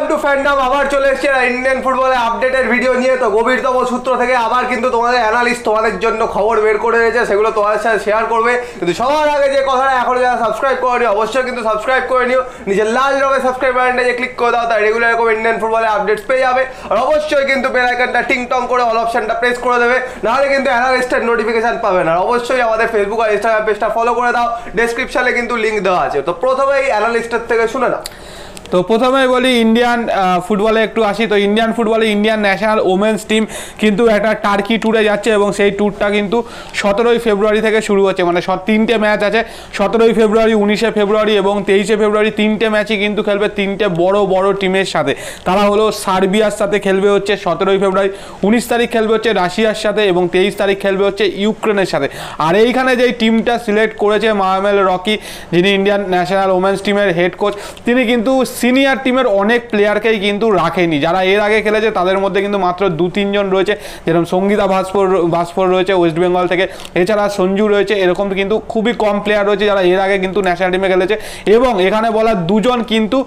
Welcome to fandom आबार चले एसेछे इंडियन फुटबॉल आपडेटेर भिडियो निये। तो गभीरतम सूत्र थेके आबार किन्तु तोमादेर एनालिस्ट तोमादेर जन्य खबर बेर करे रेखेछे, सेगुलो तोमादेर साथे शेयर करबे। किन्तु सबार आगे जे कथाटा एखोनो जारा सबस्क्राइब करेनि अवश्यई किन्तु सबस्क्राइब करे निओ, निजे लाल रंगेर सबस्क्राइब बाटनटा जे क्लिक करे दाओ, ताई रेगुलार एरकम इंडियन फुटबॉलेर आपडेट्स पेये जाबे। और अवश्यई किन्तु बेल आइकनटा टिंग टंग करे अल अपशनटा प्रेस करे देबे, नाहले किन्तु एनालिस्टेर नोटिफिकेशन पाबे ना। और अवश्यई आमादेर फेसबुक और इंस्टाग्राम पेजटा फलो करे दाओ, डेसक्रिपशने किन्तु लिंक देओया आछे। तो प्रथमेई एनालिस्टेर थेके शुने नाओ। तो प्रथमेই বলি ইন্ডিয়ান ফুটবলে একটু আসি। তো ইন্ডিয়ান ফুটবলে ইন্ডিয়ান ন্যাশনাল ওমেন্স টিম কিন্তু একটা টার্কি ট্যুরে যাচ্ছে এবং সেই ট্যুরটা কিন্তু 17 ফেব্রুয়ারি থেকে শুরু হচ্ছে। মানে 3টে ম্যাচ আছে, 17 ফেব্রুয়ারি, 19 ফেব্রুয়ারি এবং 23 ফেব্রুয়ারি। 3টে ম্যাচই কিন্তু খেলবে 3টে বড় বড় টিমের সাথে। তারা হলো সার্বিয়ার সাথে খেলবে হচ্ছে 17 ফেব্রুয়ারি, 19 তারিখ খেলবে হচ্ছে রাশিয়ার সাথে এবং 23 তারিখ খেলবে হচ্ছে ইউক্রেনের সাথে। আর এইখানে যেই টিমটা সিলেক্ট করেছে মাহমেল রকি, যিনি ইন্ডিয়ান ন্যাশনাল ওমেন্স টিমের হেড কোচ, তিনি কিন্তু সিনিয়র টিমের অনেক প্লেয়ারকেই কিন্তু রাখেনি। যারা এর আগে খেলেছে তাদের মধ্যে কিন্তু মাত্র 2-3 জন রয়েছে, যেরকম সঙ্গীতা ভাস্কর রয়েছে ওয়েস্ট বেঙ্গল থেকে, এছাড়া সঞ্জু রয়েছে। এরকম কিন্তু খুবই কম প্লেয়ার রয়েছে যারা এর আগে কিন্তু ন্যাশনাল টিমে খেলেছে। এবং এখানে বলা 2 জন কিন্তু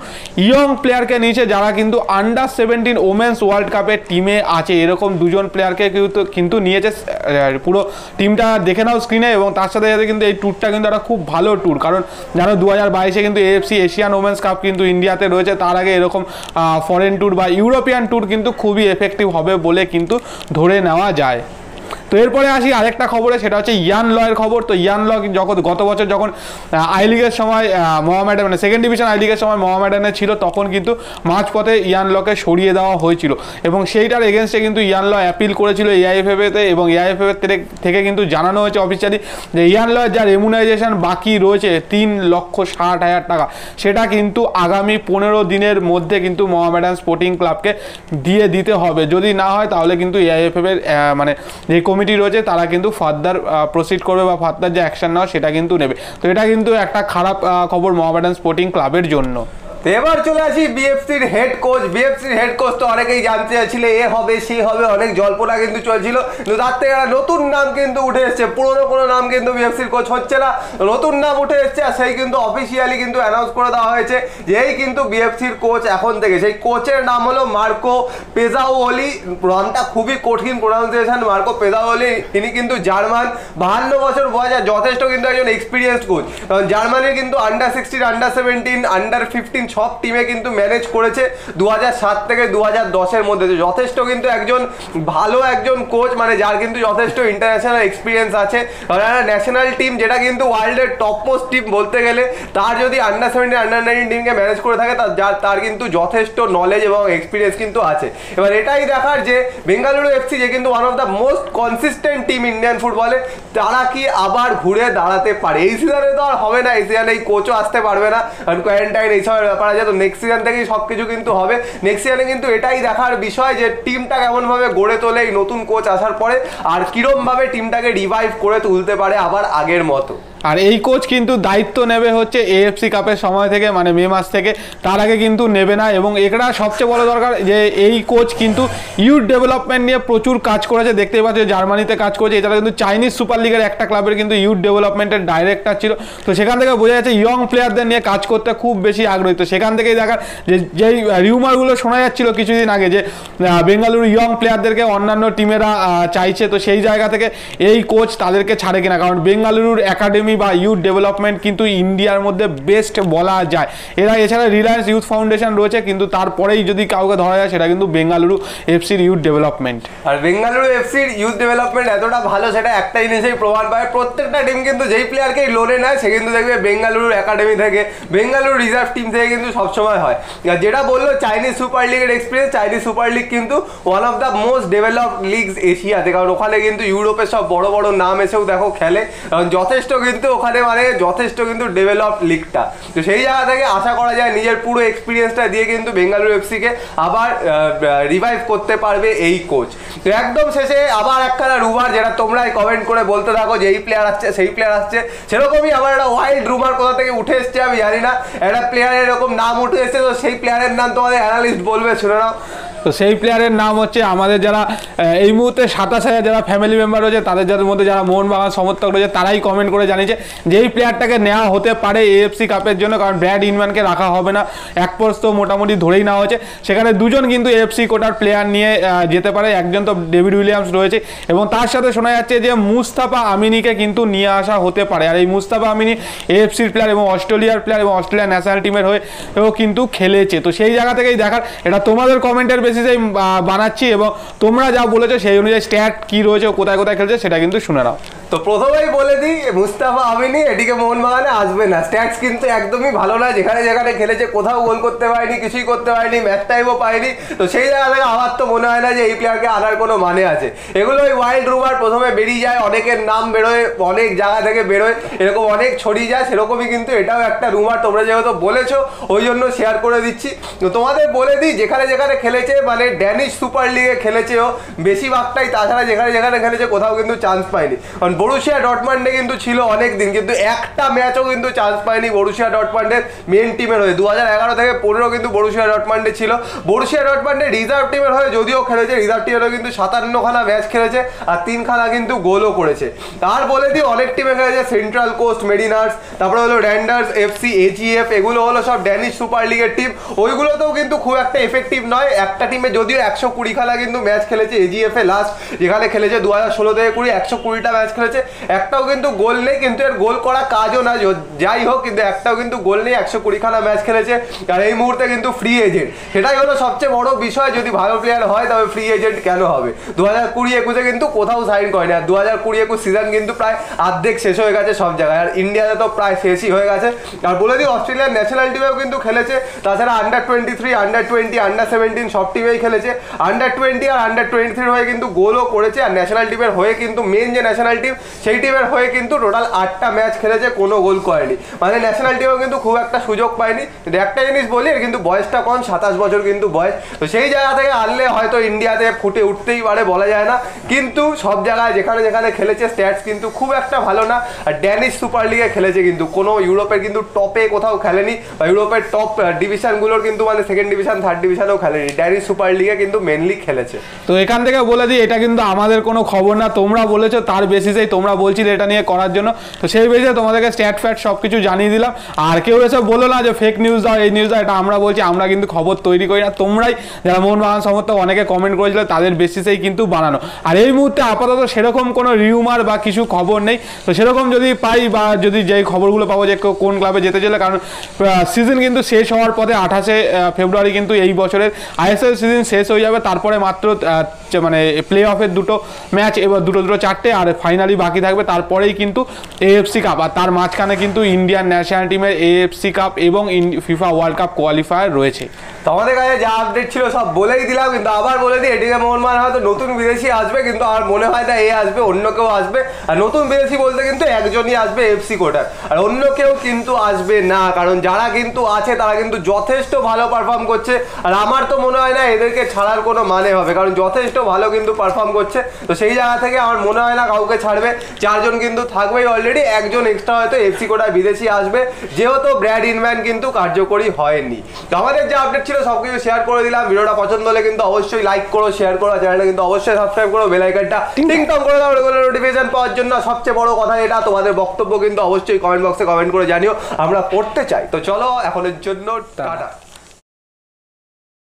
ইয়ং প্লেয়ারকে নিয়েছে, যারা কিন্তু আন্ডার-17 ওমেন্স ওয়ার্ল্ড কাপের টিমে আছে। এরকম 2 জন প্লেয়ারকে কিন্তু নিয়েছে। পুরো টিমটা দেখে নাও স্ক্রিনে। এবং তার সাথে সাথে কিন্তু এই ট্যুরটা কিন্তু একটা খুব ভালো ট্যুর, কারণ জানো 2022-এ কিন্তু AFC এশিয়ান ওমেন্স কাপ কিন্তু ইন্ডিয়া রয়েছে। তার আগে এরকম ফরেন ট্যুর বা ইউরোপিয়ান ট্যুর কিন্তু খুবই এফেক্টিভ হবে বলে কিন্তু ধরে নেওয়া যায়। তো এরপরে আসি আরেকটা খবরে, সেটা হচ্ছে ইয়ান লয়ের খবর। তো ইয়ান ল যখন গত বছর যখন আই লিগের সময় মোহামেডান, মানে সেকেন্ড ডিভিশন আই লিগের সময় মোহামেডানে ছিল, তখন কিন্তু মাঝপথে ইয়ান লকে সরিয়ে দেওয়া হয়েছিল এবং সেইটার এগেনস্টে কিন্তু ইয়ান ল অ্যাপিল করেছিল AIFF-তে এবং AIFF থেকে কিন্তু জানানো হয়েছে অফিসিয়ালি যে ইয়ান লয়ের যা রেমুনাইজেশন বাকি রয়েছে 3,60,000 টাকা, সেটা কিন্তু আগামী 15 দিনের মধ্যে কিন্তু মোহামেডান স্পোর্টিং ক্লাবকে দিয়ে দিতে হবে। যদি না হয় তাহলে কিন্তু AIFF-এর মানে যে কমিটি রয়েছে তারা কিন্তু ফার্দার প্রসিড করবে বা ফার্দার যে অ্যাকশন নেওয়া সেটা কিন্তু নেবে। তো এটা কিন্তু একটা খারাপ খবর মোহামেডান স্পোর্টিং ক্লাবের জন্য। তো এবার চলে আসি বিএফসির হেড কোচ। বিএফসির হেড কোচ তো অনেকেই জানতে চাইছিল, এ হবে সে হবে, অনেক জল্পনা কিন্তু চলছিল। কিন্তু তার থেকে একটা নতুন নাম কিন্তু উঠে এসছে, পুরোনো কোনো নাম কিন্তু বিএফসির কোচ হচ্ছে না, নতুন নাম উঠে এসছে। আর সেই কিন্তু অফিসিয়ালি কিন্তু অ্যানাউন্স করে দেওয়া হয়েছে যে এই কিন্তু বিএফসির কোচ এখন থেকে। সেই কোচের নাম হলো মার্কো পেজাওলি। নামটা খুবই কঠিন প্রোনাউন্সিয়েশন, মার্কো পেজাওলি। তিনি কিন্তু জার্মান, 52 বছর বয়স, যথেষ্ট কিন্তু একজন এক্সপিরিয়েন্স কোচ। কারণ জার্মানির কিন্তু আন্ডার-16, আন্ডার-17, আন্ডার-15 সব টিমে কিন্তু ম্যানেজ করেছে 2007 থেকে 2010-এর মধ্যে। যথেষ্ট কিন্তু একজন ভালো একজন কোচ, মানে যার কিন্তু যথেষ্ট ইন্টারন্যাশনাল এক্সপিরিয়েন্স আছে। ন্যাশনাল টিম যেটা কিন্তু ওয়ার্ল্ডের টপমোস্ট টিম বলতে গেলে, তার যদি আন্ডার-17, আন্ডার-19 টিমকে ম্যানেজ করে থাকে, তার কিন্তু যথেষ্ট নলেজ এবং এক্সপিরিয়েন্স কিন্তু আছে। এবার এটাই দেখার যে বেঙ্গালুরু এফসি, যে কিন্তু one of the most consistent team Indian ফুটবলে, তারা কি আবার ঘুরে দাঁড়াতে পারে? এই সিজনে তো আর হবে না, এই সিজনে এই কোচও আসতে পারবে না, কারণ কোয়ারেন্টাইন এইসবের ব্যাপার আছে। তো নেক্সট সিজন থেকেই সব কিছু কিন্তু হবে। নেক্সট সিজনে কিন্তু এটাই দেখার বিষয় যে টিমটা কেমনভাবে গড়ে তোলে এই নতুন কোচ আসার পরে, আর কীরকমভাবে টিমটাকে রিভাইভ করে তুলতে পারে আবার আগের মতো। আর এই কোচ কিন্তু দায়িত্ব নেবে হচ্ছে AFC কাপের সময় থেকে, মানে মে মাস থেকে, তার আগে কিন্তু নেবে না। এবং এটা সবচেয়ে বড় দরকার যে এই কোচ কিন্তু ইউথ ডেভেলপমেন্ট নিয়ে প্রচুর কাজ করেছে। দেখতে পাচ্ছ জার্মানিতে কাজ করেছে, এছাড়া কিন্তু চাইনিজ সুপার লিগের একটা ক্লাবের কিন্তু ইউথ ডেভেলপমেন্টের ডাইরেক্টর ছিল। তো সেখান থেকে বোঝা যাচ্ছে ইয়ং প্লেয়ারদের নিয়ে কাজ করতে খুব বেশি আগ্রহী। তো সেখান থেকেই দেখার যে যেই রিউমারগুলো শোনা যাচ্ছিল কিছুদিন আগে যে বেঙ্গালুরু ইয়ং প্লেয়ারদেরকে অন্যান্য টিমেরা চাইছে, তো সেই জায়গা থেকে এই কোচ তাদেরকে ছাড়ে কিনা। কারণ বেঙ্গালুরুর একাডেমি বা ইউথ ডেভেলপমেন্ট কিন্তু ইন্ডিয়ার মধ্যে বেস্ট বলা যায় এরা। এছাড়া রিলায়েন্স ইউথ ফাউন্ডেশন রয়েছে, কিন্তু তারপরেই যদি কাউকে ধরা যায় সেটা কিন্তু বেঙ্গালুরু এফসির ইউথ ডেভেলপমেন্ট। আর বেঙ্গালুরু এফসির ইউথ ডেভেলপমেন্ট এতটা ভালো, সেটা একটা জিনিসেই প্রমাণ পায়। প্রত্যেকটা টিম কিন্তু যেই প্লেয়ারকেই লোনে নেয়, সে কিন্তু দেখবে বেঙ্গালুরুর একাডেমি থেকে, বেঙ্গালুরু রিজার্ভ টিম থেকে কিন্তু সবসময় হয়। যেটা বললো চাইনিজ সুপার লিগের এক্সপিরিয়েন্স, চাইনিজ সুপার লিগ কিন্তু one of the most developed leagues এশিয়াতে। কারণ ওখানে কিন্তু ইউরোপের সব বড় বড় নাম এসেও দেখো খেলে, কারণ যথেষ্ট কিন্তু ওখানে মানে যথেষ্ট কিন্তু ডেভেলপ লিগটা। তো সেই জায়গা থেকে আশা করা যায় নিজের পুরো এক্সপিরিয়েন্সটা দিয়ে কিন্তু বেঙ্গালুরু এফসিকে আবার রিভাইভ করতে পারবে এই কোচ। তো একদম শেষে আবার একখানা রুমার, যেটা তোমরা কমেন্ট করে বলতে থাকো যে এই প্লেয়ার আসছে সেই প্লেয়ার আসছে, সেরকমই আবার একটা ওয়াইল্ড রুমার কোথা থেকে উঠে এসছে আমি জানি না, একটা প্লেয়ারের এরকম নাম উঠে এসছে। তো সেই প্লেয়ারের নাম তোমাদের অ্যানালিস্ট বলবে, শুনে নাও। তো সেই প্লেয়ারের নাম হচ্ছে আমাদের যারা এই মুহূর্তে 27,000 যারা ফ্যামিলি মেম্বার রয়েছে তাদের যাদের মধ্যে যারা মোহনবাগান সমর্থক রয়েছে তারাই কমেন্ট করে জানিয়েছে যে এই প্লেয়ারটাকে নেওয়া হতে পারে এএফসি কাপের জন্য, কারণ ব্র্যাড ইনম্যানকে রাখা হবে না, এক পোস্ট তো মোটামুটি ধরেই নেওয়া হয়েছে। সেখানে দুজন কিন্তু এএফসি কোটার প্লেয়ার নিয়ে যেতে পারে, একজন তো ডেভিড উইলিয়ামস রয়েছে এবং তার সাথে শোনা যাচ্ছে যে মুস্তাফা আমিনীকে কিন্তু নিয়ে আসা হতে পারে। আর এই মুস্তাফা আমিনী এএফসির প্লেয়ার এবং অস্ট্রেলিয়ার প্লেয়ার এবং অস্ট্রেলিয়া ন্যাশনাল টিমের হয়েও কিন্তু খেলেছে। তো সেই জায়গা থেকেই দেখার, এটা তোমাদের কমেন্টের বেসিসেই বানাচ্ছি এবং তোমরা যা বলেছো সেই অনুযায়ী স্ট্যাট কি রয়েছে, কোথায় কোথায় খেলছে সেটা কিন্তু শুনে নাও। তো প্রথমেই বলে দিই মুস্তাফা আমিনী এটিকে মোহনবাগানে আসবে না, স্ট্যাটস কিন্তু একদমই ভালো না, যেখানে যেখানে খেলেছে কোথাও গোল করতে পারেনি, কিছুই করতে পারেনি, ম্যাচ টাইমও পায়নি। তো সেই জায়গা থেকে আমার তো মনে হয় না যে এই প্লেয়ারকে আনার কোনো মানে আছে। এগুলো ওই ওয়াইল্ড রুমার প্রথমে বেরিয়ে যায়, অনেকের নাম বেরোয়, অনেক জায়গা থেকে বেরোয়, এরকম অনেক ছড়িয়ে যায়, সেরকমই কিন্তু এটাও একটা রুমার, তোমরা যেহেতু বলেছো ওই জন্য শেয়ার করে দিচ্ছি। তো তোমাদের বলে দিই যেখানে যেখানে খেলেছে, মানে ড্যানিশ সুপার লিগে খেলেছে ও বেশিরভাগটাই, তাছাড়া যেখানে যেখানে খেলেছে কোথাও কিন্তু চান্স পায়নি। কারণ বরুশিয়া ডটমন্ডে কিন্তু ছিল অনেক দিন, কিন্তু একটা ম্যাচও কিন্তু চান্স পায়নি বরুশিয়া ডটমন্ডের মেন টিমের হয়ে। 2011 থেকে 2015 কিন্তু বরুশিয়া ডটমন্ডে ছিল, বরুশিয়া ডটমন্ডে রিজার্ভ টিমের হয়ে যদিও খেলেছে, রিজার্ভ টিমেরও কিন্তু 57 খানা ম্যাচ খেলেছে আর 3 খানা কিন্তু গোলও করেছে। আর বলে দিই অনেক টিমে খেলেছে, সেন্ট্রাল কোস্ট, মেরিনার্স, তারপরে হলো র্যান্ডার্স, এফসি, এজিএফ, এগুলো হলো সব ড্যানিশ সুপার লিগের টিম, ওইগুলোতেও কিন্তু খুব একটা এফেক্টিভ নয়। একটা টিমে যদিও 120 খানা কিন্তু ম্যাচ খেলেছে, এজিএফ এ লাস্ট যেখানে খেলেছে 2016 থেকে 2020 120টা ম্যাচ খেলেছে, একটাও কিন্তু গোল নেই, কিন্তু এর গোল করা কাজও না, যাই হোক কিন্তু একটাও কিন্তু গোল নেই, 120 খানা ম্যাচ খেলেছে আর এই মুহূর্তে কিন্তু ফ্রি এজেন্ট। সেটাই হলো সবচেয়ে বড় বিষয়, যদি ভালো প্লেয়ার হয় তবে ফ্রি এজেন্ট কেন হবে। 2020-21 কিন্তু কোথাও সাইন করেনি, আর 2020-21 সিজন কিন্তু প্রায় অর্ধেক শেষ হয়ে গেছে সব জায়গায়, আর ইন্ডিয়াতে তো প্রায় শেষই হয়ে গেছে। আর বলে দিই অস্ট্রেলিয়ার ন্যাশনাল টিমেও কিন্তু খেলেছে, তাছাড়া আন্ডার 23, আন্ডার 20, আন্ডার 17 সব টিমেই খেলেছে, আন্ডার 20 আর আন্ডার 23 হয়ে কিন্তু গোলও করেছে। আর ন্যাশনাল টিমের হয়ে কিন্তু মেন যে ন্যাশনাল টিম সেই টিমের হয়ে কিন্তু টোটাল 8টা ম্যাচ খেলেছে, কোনো গোল করেনি, মানে ন্যাশনাল টিমও কিন্তু খুব একটা সুযোগ পায়নি। একটা জিনিস বলি, এর কিন্তু বয়সটা কম, 27 বছর কিন্তু বয়স, তো সেই জায়গা থেকে আনলে হয়তো ইন্ডিয়াতে ফুটে উঠতেই পারে, বলা যায় না। কিন্তু সব জায়গায় যেখানে যেখানে খেলেছে স্ট্যাটস কিন্তু খুব একটা ভালো না, আর ড্যানিশ সুপার লিগে খেলেছে কিন্তু, কোনো ইউরোপের কিন্তু টপে কোথাও খেলেনি, বা ইউরোপের টপ ডিভিশনগুলোর কিন্তু মানে 2nd ডিভিশন 3rd ডিভিশনেও খেলেনি, ড্যানিশ সুপার লিগে কিন্তু মেনলি খেলেছে। তো এখান থেকে বলে দিই এটা কিন্তু আমাদের কোনো খবর না, তোমরা বলেছো তার বেসিসেই তোমরা বলছিলে এটা নিয়ে করার জন্য, তো সেই বেসিসে তোমাদেরকে স্ট্যাট ফ্যাট সব কিছু জানিয়ে দিলাম। আর কেউ এসে বলো না যে ফেক নিউজ দাও, এই নিউজ দাও, এটা আমরা বলছি, আমরা কিন্তু খবর তৈরি করি না, তোমরাই যারা মোহনবাগান সমর্থক অনেকে কমেন্ট করেছিল তাদের বেসিসেই কিন্তু বানানো। আর এই মুহূর্তে আপাতত সেরকম কোনো রিউমার বা কিছু খবর নেই, তো সেরকম যদি পাই বা যদি যেই খবরগুলো পাবো যে কোন ক্লাবে যেতে চলে, কারণ সিজন কিন্তু শেষ হওয়ার পথে, 28শে ফেব্রুয়ারি কিন্তু এই বছরের আইএসএল সিজন শেষ হয়ে যাবে, তারপরে মাত্র মানে প্লে অফের 2টো ম্যাচ এবার 2-4 আর ফাইনালি বাকি থাকবে, তারপরেই কিন্তু এএফসি কাপ, আর তার মাঝখানে কিন্তু ইন্ডিয়ান ন্যাশনাল টিমের এএফসি কাপ এবং ফিফা ওয়ার্ল্ড কাপ কোয়ালিফায়ার রয়েছে। তো আমাদের কাছে যা আপডেট ছিল সব বলেই দিলাম, কিন্তু আবার বলে দিই এটিকে মোহনবাগান হয়তো নতুন বিদেশি আসবে, কিন্তু আর মনে হয় না এ আসবে, অন্য কেউ আসবে। আর নতুন বিদেশি বলতে কিন্তু একজনই আসবে এএফসি কোটার, আর অন্য কেউ কিন্তু আসবে না, কারণ যারা কিন্তু আছে তারা কিন্তু যথেষ্ট ভালো পারফর্ম করছে, আর আমার তো মনে হয় না এদেরকে ছাড়ার কোনো মানে হবে, কারণ যথেষ্ট ভালো কিন্তু পারফর্ম করছে। তো সেই জায়গা থেকে আমার মনে হয় না কাউকে ছাড়বে, 4জন কিন্তু থাকবেই অলরেডি, একজন এক্সট্রা হয়তো এফসি কোটায় বিদেশি আসবে, যেহেতু ব্র্যাড ইনম্যান কিন্তু কার্যকরী হয়নি। তো আমাদের যে আপডেট ছিল সব কিছু শেয়ার করে দিলাম, ভিডিওটা পছন্দ হলে কিন্তু অবশ্যই লাইক করো, শেয়ার করো, চ্যানেলটা কিন্তু অবশ্যই সাবস্ক্রাইব করো, বেল আইকনটা টিং টং করে দাও রেগুলার নোটিফিকেশন পাওয়ার জন্য। সবচেয়ে বড় কথা এটা, তোমাদের বক্তব্য কিন্তু অবশ্যই কমেন্ট বক্সে কমেন্ট করে জানিও, আমরা পড়তে চাই। তো চলো এখনের জন্য টাটা।